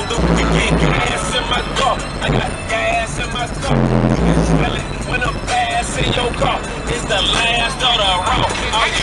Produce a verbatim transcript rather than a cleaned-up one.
no loop again. Gas in my car, I got gas in my car. You can smell it when I'm fast in your car. It's the last of the road.